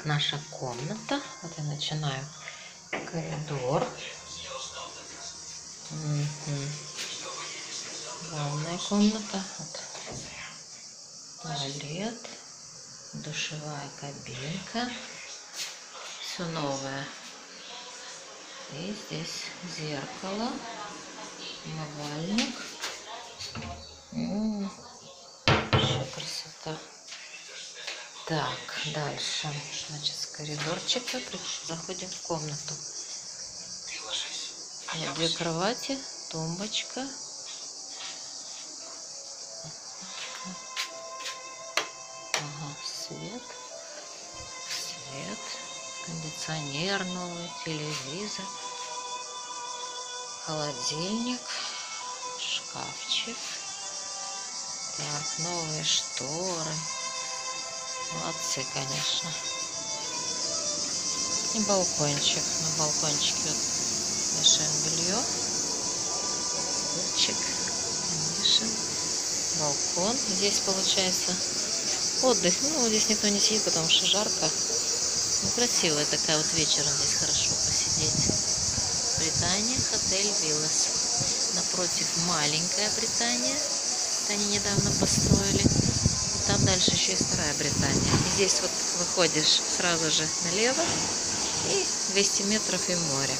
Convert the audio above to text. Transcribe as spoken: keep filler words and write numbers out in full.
как наша комната. Вот я начинаю коридор. Угу. Главная комната. Вот. Туалет. Душевая кабинка. Все новое. И здесь зеркало. Умывальник. М-м-м. Еще красота. Так, дальше. Значит, с коридорчика заходим в комнату. Нет, две кровати, тумбочка. Ага, свет. Свет. Кондиционер новый, телевизор. Холодильник. Шкафчик. Так, новые шторы. Молодцы, конечно. И балкончик. На балкончике вот вешаем белье. Лучик. Вешаем. Балкон. Здесь получается отдых. Ну, здесь никто не сидит, потому что жарко. Ну, красивая такая вот вечером здесь хорошо посидеть. Британия, отель Виллас. Напротив маленькая Британия. Это они недавно построили. Там дальше еще и Старая Британия. И здесь вот выходишь сразу же налево и двести метров и море.